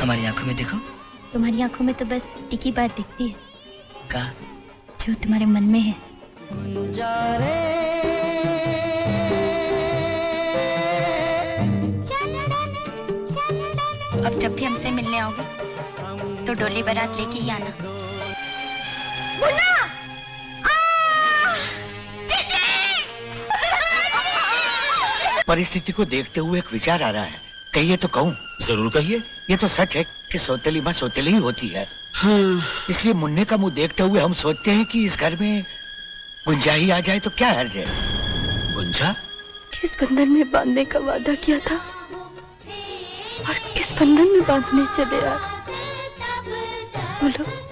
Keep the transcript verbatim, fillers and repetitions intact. हमारी आंखों में देखो। तुम्हारी आंखों में तो बस एक ही बात दिखती है, का जो तुम्हारे मन में है। अब जब भी हमसे मिलने आओगे तो डोली बारात लेके ही आना। मुन्ना! परिस्थिति को देखते हुए एक विचार आ रहा है, कहिए तो कहूँ। जरूर कहिए। ये तो सच है कि सौतेली माँ सौतेली ही होती है। हाँ। इसलिए मुन्ने का मुंह देखते हुए हम सोचते हैं कि इस घर में गुंजा ही आ जाए तो क्या हर्ज है। गुंजा? किस बंधन में बांधने का वादा किया था और किस बंधन में बांधने चले यार, बोलो।